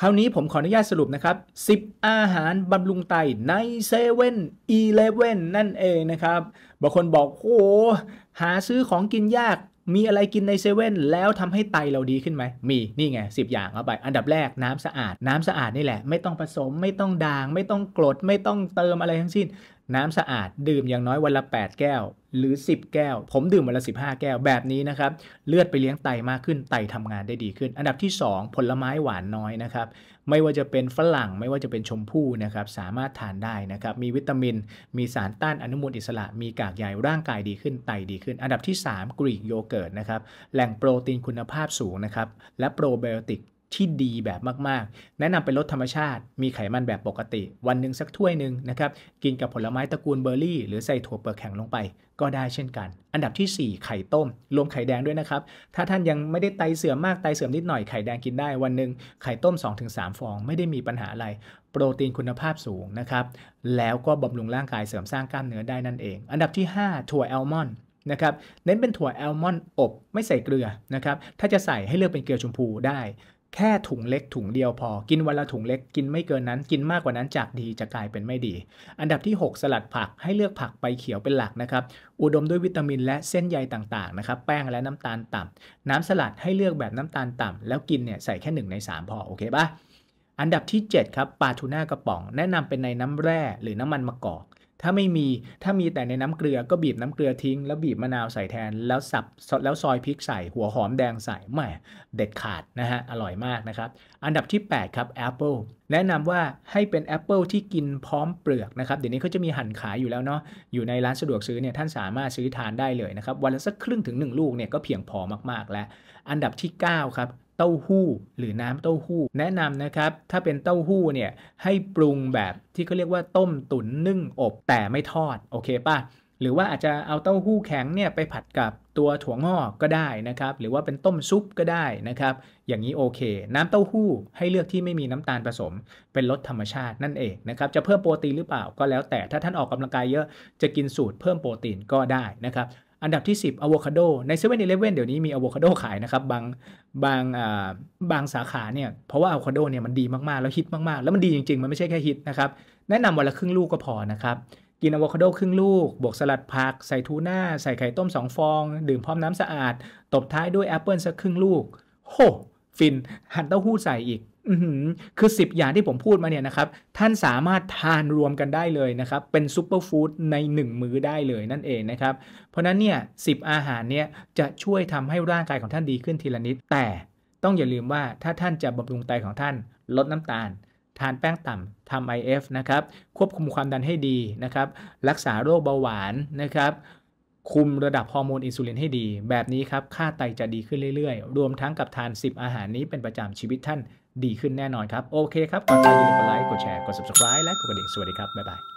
คราวนี้ผมขออนุญาตสรุปนะครับ10อาหารบำรุงไตใน7-Elevenนั่นเองนะครับบางคนบอกโอ้หาซื้อของกินยากมีอะไรกินในเซเว่นแล้วทำให้ไตเราดีขึ้นไหมมีนี่ไง10อย่างเอาไปอันดับแรกน้ำสะอาดนี่แหละไม่ต้องผสมไม่ต้องด่างไม่ต้องกรดไม่ต้องเติมอะไรทั้งสิ้นน้ำสะอาดดื่มอย่างน้อยวันละ8แก้วหรือ10แก้วผมดื่มวันละ15แก้วแบบนี้นะครับเลือดไปเลี้ยงไตมากขึ้นไตทำงานได้ดีขึ้นอันดับที่2ผลไม้หวานน้อยนะครับไม่ว่าจะเป็นฝรั่งไม่ว่าจะเป็นชมพู่นะครับสามารถทานได้นะครับมีวิตามินมีสารต้านอนุมูลอิสระมีกากใยร่างกายดีขึ้นไตดีขึ้นอันดับที่3กรีกโยเกิร์ตนะครับแหล่งโปรตีนคุณภาพสูงนะครับและโปรไบโอติกที่ดีแบบมากๆแนะนำเป็นรสธรรมชาติมีไขมันแบบปกติวันหนึ่งสักถ้วยหนึ่งนะครับกินกับผลไม้ตระกูลเบอร์รี่หรือใส่ถั่วเปลือกแข็งลงไปก็ได้เช่นกันอันดับที่4ไข่ต้มรวมไข่แดงด้วยนะครับถ้าท่านยังไม่ได้ไตเสื่อมมากไตเสื่อมนิดหน่อยไข่แดงกินได้วันหนึ่งไข่ต้ม 2-3 ฟองไม่ได้มีปัญหาอะไรโปรตีนคุณภาพสูงนะครับแล้วก็บำรุงร่างกายเสริมสร้างกล้ามเนื้อได้นั่นเองอันดับที่5ถั่วอัลมอนด์นะครับเน้นเป็นถั่วอัลมอนด์อบไม่ใส่เกลือนะครับถ้าจะใส่ให้เลือกเป็นเกลือชมพูได้แค่ถุงเล็กถุงเดียวพอกินวันละถุงเล็กกินไม่เกินนั้นกินมากกว่านั้นจากดีจะกลายเป็นไม่ดีอันดับที่6สลัดผักให้เลือกผักใบเขียวเป็นหลักนะครับอุดมด้วยวิตามินและเส้นใยต่างๆนะครับแป้งและน้ำตาลต่ำน้ำสลัดให้เลือกแบบน้ำตาลต่ำแล้วกินเนี่ยใส่แค่1 ใน 3พอโอเคป่ะอันดับที่7ครับปลาทูน่ากระป๋องแนะนำเป็นในน้ำแร่หรือน้ำมันมะกอกถ้ามีแต่ในน้ำเกลือก็บีบน้ำเกลือทิ้งแล้วบีบมะนาวใส่แทนแล้วสับแล้วซอยพริกใส่หัวหอมแดงใส่แหมเด็ดขาดนะฮะอร่อยมากนะครับอันดับที่8ครับแอปเปิลแนะนำว่าให้เป็นแอปเปิลที่กินพร้อมเปลือกนะครับเดี๋ยวนี้เขาจะมีหั่นขายอยู่แล้วเนาะอยู่ในร้านสะดวกซื้อเนี่ยท่านสามารถซื้อทานได้เลยนะครับวันละสักครึ่งถึง 1ลูกเนี่ยก็เพียงพอมากๆแล้วอันดับที่9ครับเต้าหู้หรือน้ำเต้าหู้แนะนำนะครับถ้าเป็นเต้าหู้เนี่ยให้ปรุงแบบที่เขาเรียกว่าต้มตุ๋นนึ่งอบแต่ไม่ทอดโอเคป่ะหรือว่าอาจจะเอาเต้าหู้แข็งเนี่ยไปผัดกับตัวถั่วงอกก็ได้นะครับหรือว่าเป็นต้มซุปก็ได้นะครับอย่างนี้โอเคน้ำเต้าหู้ให้เลือกที่ไม่มีน้ำตาลผสมเป็นรสธรรมชาตินั่นเองนะครับจะเพิ่มโปรตีนหรือเปล่าก็แล้วแต่ถ้าท่านออกกำลังกายเยอะจะกินสูตรเพิ่มโปรตีนก็ได้นะครับอันดับที่10อะโวคาโดใน 7-Eleven เดี๋ยวนี้มีอะโวคาโดขายนะครับบางสาขาเนี่ยเพราะว่าอะโวคาโดเนี่ยมันดีมากๆแล้วฮิตมากๆแล้วมันดีจริงๆมันไม่ใช่แค่ฮิตนะครับแนะนำวันละครึ่งลูกก็พอนะครับกินอะโวคาโดครึ่งลูกบวกสลัดผักใส่ทูน่าใส่ไข่ต้ม2ฟองดื่มพร้อมน้ำสะอาดตบท้ายด้วยแอปเปิลสักครึ่งลูกโหฟินหั่นเต้าหู้ใส่อีกคือ10อย่างที่ผมพูดมาเนี่ยนะครับท่านสามารถทานรวมกันได้เลยนะครับเป็นซุปเปอร์ฟู้ดใน1มื้อได้เลยนั่นเองนะครับเพราะนั้นเนี่ย10อาหารเนี่ยจะช่วยทำให้ร่างกายของท่านดีขึ้นทีละนิดแต่ต้องอย่าลืมว่าถ้าท่านจะบำรุงไตของท่านลดน้ำตาลทานแป้งต่ำทำ IF นะครับควบคุมความดันให้ดีนะครับรักษาโรคเบาหวานนะครับคุมระดับฮอร์โมนอินซูลินให้ดีแบบนี้ครับค่าไตจะดีขึ้นเรื่อยๆรวมทั้งกับทาน10อาหารนี้เป็นประจำชีวิตท่านดีขึ้นแน่นอนครับโอเคครับก่อนจากอย่าลืมกดไลค์กดแชร์กด Subscribe และกดกระดิ่งสวัสดีครับบ๊ายบาย